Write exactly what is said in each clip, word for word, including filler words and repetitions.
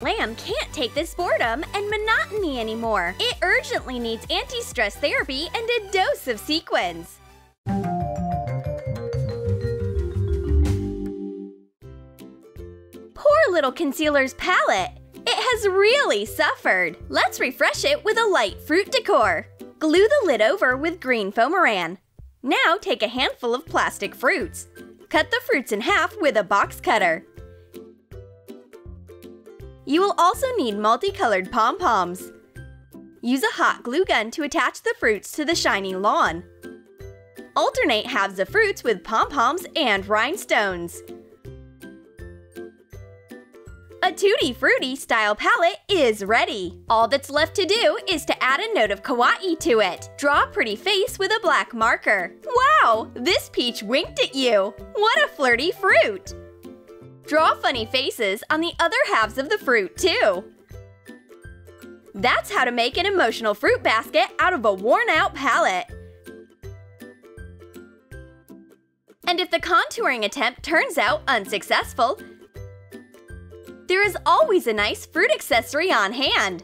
Lamb can't take this boredom and monotony anymore. It urgently needs anti-stress therapy and a dose of sequins. Poor little concealer's palette. It has really suffered. Let's refresh it with a light fruit decor. Glue the lid over with green Foamiran. Now take a handful of plastic fruits. Cut the fruits in half with a box cutter. You will also need multicolored pom-poms. Use a hot glue gun to attach the fruits to the shiny lawn. Alternate halves of fruits with pom-poms and rhinestones. A Tutti Frutti style palette is ready. All that's left to do is to add a note of kawaii to it. Draw a pretty face with a black marker. Wow! This peach winked at you! What a flirty fruit! Draw funny faces on the other halves of the fruit, too. That's how to make an emotional fruit basket out of a worn-out palette. And if the contouring attempt turns out unsuccessful, there is always a nice fruit accessory on hand.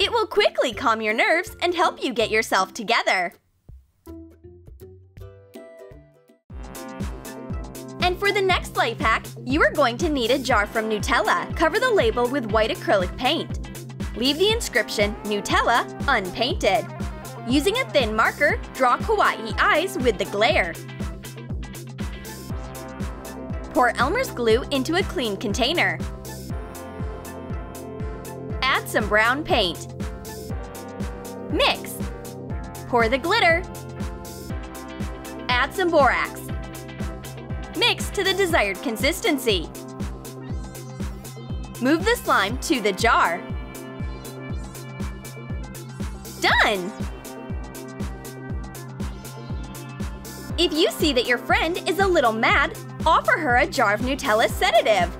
It will quickly calm your nerves and help you get yourself together. And for the next light pack, you are going to need a jar from Nutella. Cover the label with white acrylic paint. Leave the inscription, Nutella, unpainted. Using a thin marker, draw kawaii eyes with the glare. Pour Elmer's glue into a clean container. Add some brown paint. Mix. Pour the glitter. Add some borax. Mix to the desired consistency. Move the slime to the jar. Done! If you see that your friend is a little mad, offer her a jar of Nutella sedative.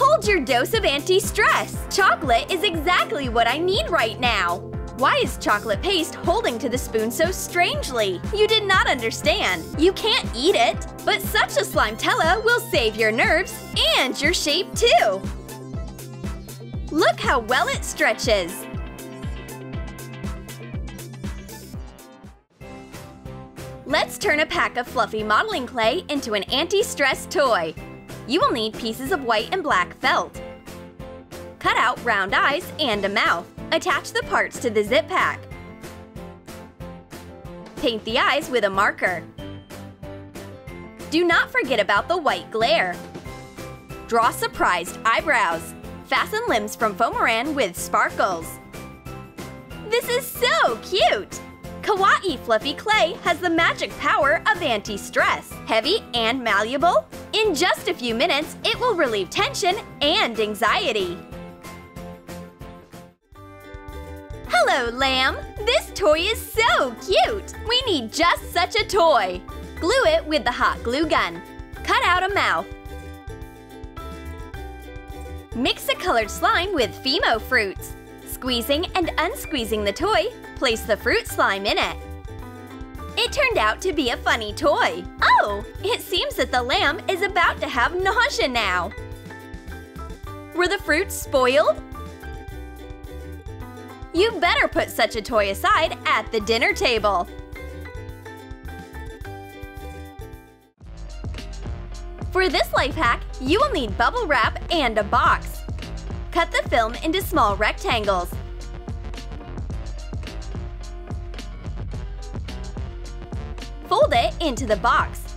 Hold your dose of anti-stress! Chocolate is exactly what I need right now! Why is chocolate paste holding to the spoon so strangely? You did not understand. You can't eat it. But such a Slimetella will save your nerves and your shape too. Look how well it stretches. Let's turn a pack of fluffy modeling clay into an anti-stress toy. You will need pieces of white and black felt. Cut out round eyes and a mouth. Attach the parts to the zip pack. Paint the eyes with a marker. Do not forget about the white glare. Draw surprised eyebrows. Fasten limbs from Foamiran with sparkles. This is so cute! Kawaii fluffy clay has the magic power of anti-stress. Heavy and malleable, in just a few minutes it will relieve tension and anxiety. Hello, Lamb! This toy is so cute! We need just such a toy! Glue it with the hot glue gun. Cut out a mouth. Mix a colored slime with Fimo fruits. Squeezing and unsqueezing the toy, place the fruit slime in it. It turned out to be a funny toy. Oh! It seems that the lamb is about to have nausea now. Were the fruits spoiled? You better put such a toy aside at the dinner table! For this life hack, you will need bubble wrap and a box. Cut the film into small rectangles. Fold it into the box.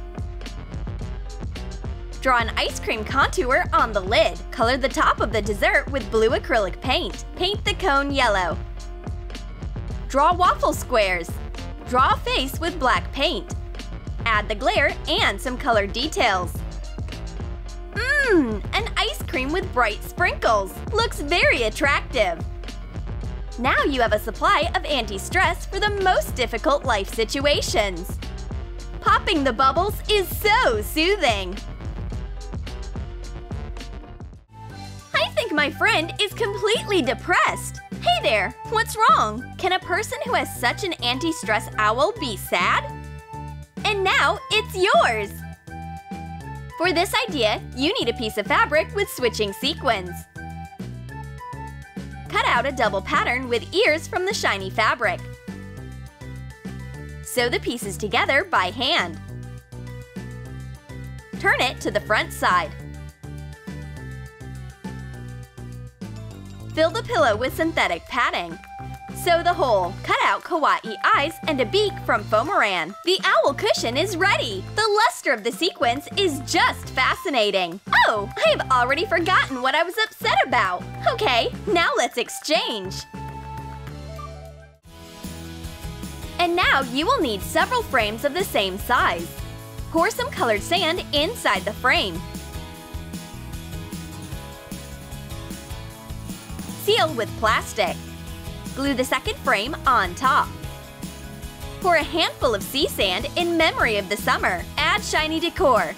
Draw an ice cream contour on the lid. Color the top of the dessert with blue acrylic paint. Paint the cone yellow. Draw waffle squares. Draw a face with black paint. Add the glare and some colored details. Mmm! An ice cream with bright sprinkles! Looks very attractive! Now you have a supply of anti-stress for the most difficult life situations. Popping the bubbles is so soothing! I think my friend is completely depressed! Hey there! What's wrong? Can a person who has such an anti-stress owl be sad? And now it's yours! For this idea, you need a piece of fabric with switching sequins. Cut out a double pattern with ears from the shiny fabric. Sew the pieces together by hand. Turn it to the front side. Fill the pillow with synthetic padding. Sew the hole. Cut out kawaii eyes and a beak from Foamiran. The owl cushion is ready! The luster of the sequins is just fascinating! Oh, I've already forgotten what I was upset about! Okay, now let's exchange! And now you will need several frames of the same size. Pour some colored sand inside the frame. Seal with plastic. Glue the second frame on top. Pour a handful of sea sand in memory of the summer. Add shiny decor.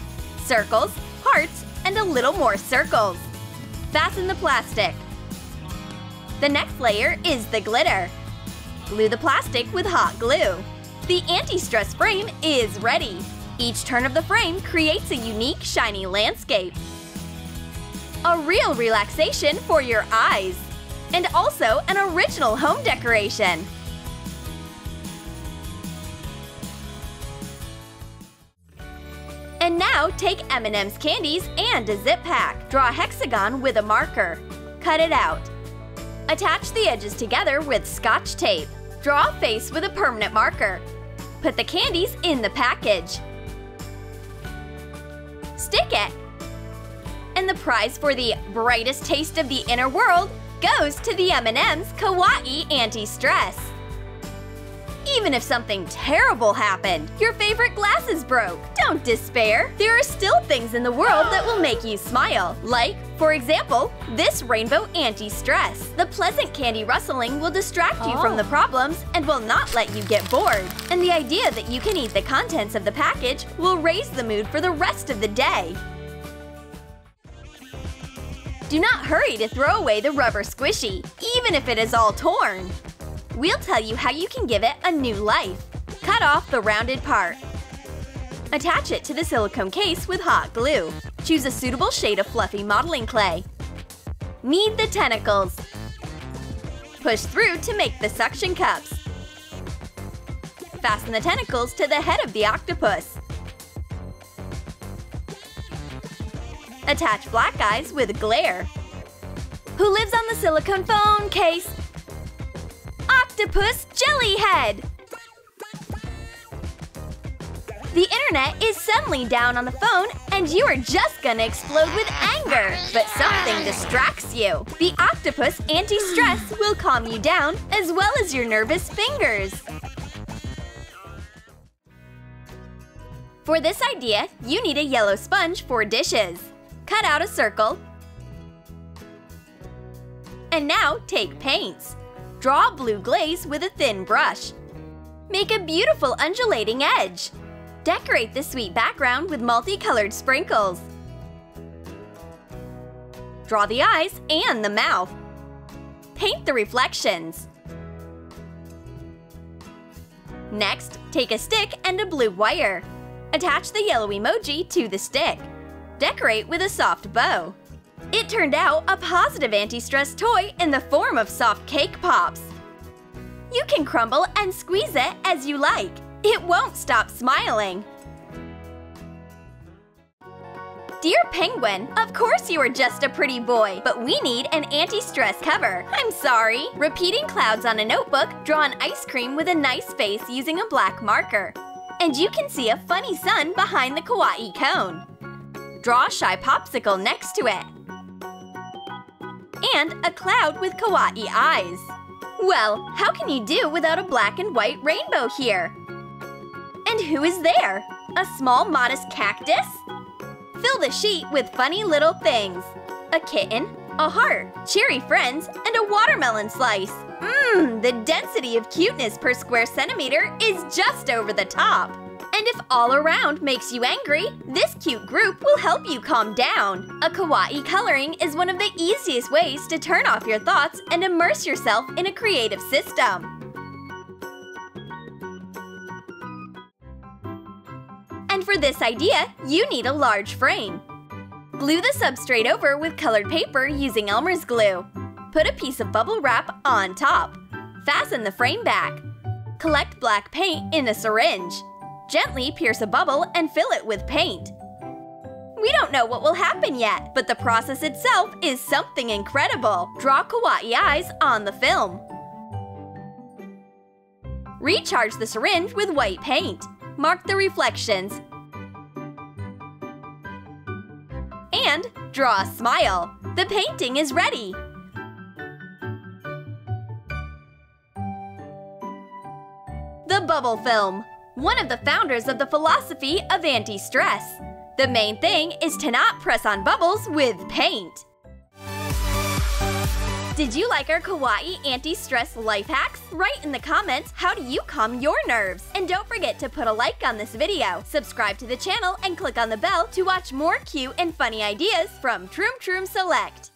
Circles, hearts, and a little more circles. Fasten the plastic. The next layer is the glitter. Glue the plastic with hot glue. The anti-stress frame is ready. Each turn of the frame creates a unique, shiny landscape. A real relaxation for your eyes. And also an original home decoration! And now take M and M's candies and a zip pack. Draw a hexagon with a marker. Cut it out. Attach the edges together with Scotch tape. Draw a face with a permanent marker. Put the candies in the package. Stick it! And the prize for the brightest taste of the inner world goes to the M and M's Kawaii Anti-Stress. Even if something terrible happened, your favorite glasses broke, don't despair. There are still things in the world that will make you smile. Like, for example, this rainbow anti-stress. The pleasant candy rustling will distract you from the problems and will not let you get bored. And the idea that you can eat the contents of the package will raise the mood for the rest of the day. Do not hurry to throw away the rubber squishy, even if it is all torn. We'll tell you how you can give it a new life. Cut off the rounded part. Attach it to the silicone case with hot glue. Choose a suitable shade of fluffy modeling clay. Knead the tentacles. Push through to make the suction cups. Fasten the tentacles to the head of the octopus. Attach black eyes with glare. Who lives on the silicone phone case? Octopus Jellyhead! The internet is suddenly down on the phone and you are just gonna explode with anger! But something distracts you! The octopus anti-stress will calm you down as well as your nervous fingers! For this idea, you need a yellow sponge for dishes. Cut out a circle. And now take paints. Draw a blue glaze with a thin brush. Make a beautiful undulating edge. Decorate the sweet background with multicolored sprinkles. Draw the eyes and the mouth. Paint the reflections. Next, take a stick and a blue wire. Attach the yellow emoji to the stick. Decorate with a soft bow. It turned out a positive anti-stress toy in the form of soft cake pops. You can crumble and squeeze it as you like. It won't stop smiling. Dear Penguin, of course you are just a pretty boy, but we need an anti-stress cover. I'm sorry. Repeating clouds on a notebook, draw an ice cream with a nice face using a black marker. And you can see a funny sun behind the kawaii cone. Draw a shy popsicle next to it. And a cloud with kawaii eyes. Well, how can you do without a black and white rainbow here? And who is there? A small, modest cactus? Fill the sheet with funny little things. A kitten, a heart, cheery friends, and a watermelon slice. Mmm, the density of cuteness per square centimeter is just over the top. And if all around makes you angry, this cute group will help you calm down. A kawaii coloring is one of the easiest ways to turn off your thoughts and immerse yourself in a creative system. And For this idea, you need a large frame. Glue the substrate over with colored paper using Elmer's glue. Put a piece of bubble wrap on top. Fasten the frame back. Collect black paint in a syringe. Gently pierce a bubble and fill it with paint. We don't know what will happen yet, but the process itself is something incredible. Draw kawaii eyes on the film. Recharge the syringe with white paint. Mark the reflections. And draw a smile. The painting is ready. The bubble film. One of the founders of the philosophy of anti-stress. The main thing is to not press on bubbles with paint. Did you like our kawaii anti-stress life hacks? Write in the comments, how do you calm your nerves? And don't forget to put a like on this video. Subscribe to the channel and click on the bell to watch more cute and funny ideas from Troom Troom Select.